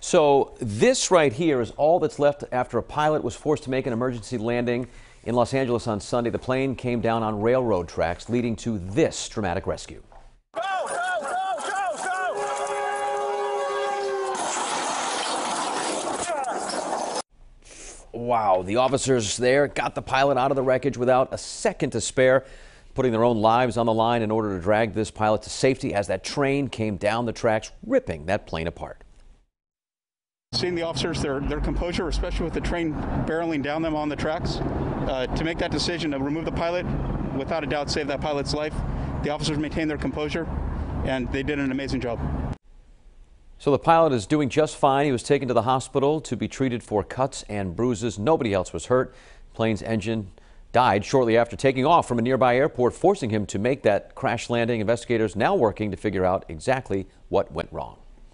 So this right here is all that's left after a pilot was forced to make an emergency landing in Los Angeles on Sunday. The plane came down on railroad tracks, leading to this dramatic rescue. Go, go, go, go, go! Wow, the officers there got the pilot out of the wreckage without a second to spare, putting their own lives on the line in order to drag this pilot to safety as that train came down the tracks, ripping that plane apart. Seeing the officers, their composure, especially with the train barreling down them on the tracks, to make that decision to remove the pilot, without a doubt saved that pilot's life. The officers maintained their composure, and they did an amazing job. So the pilot is doing just fine. He was taken to the hospital to be treated for cuts and bruises. Nobody else was hurt. The plane's engine died shortly after taking off from a nearby airport, forcing him to make that crash landing. Investigators now working to figure out exactly what went wrong.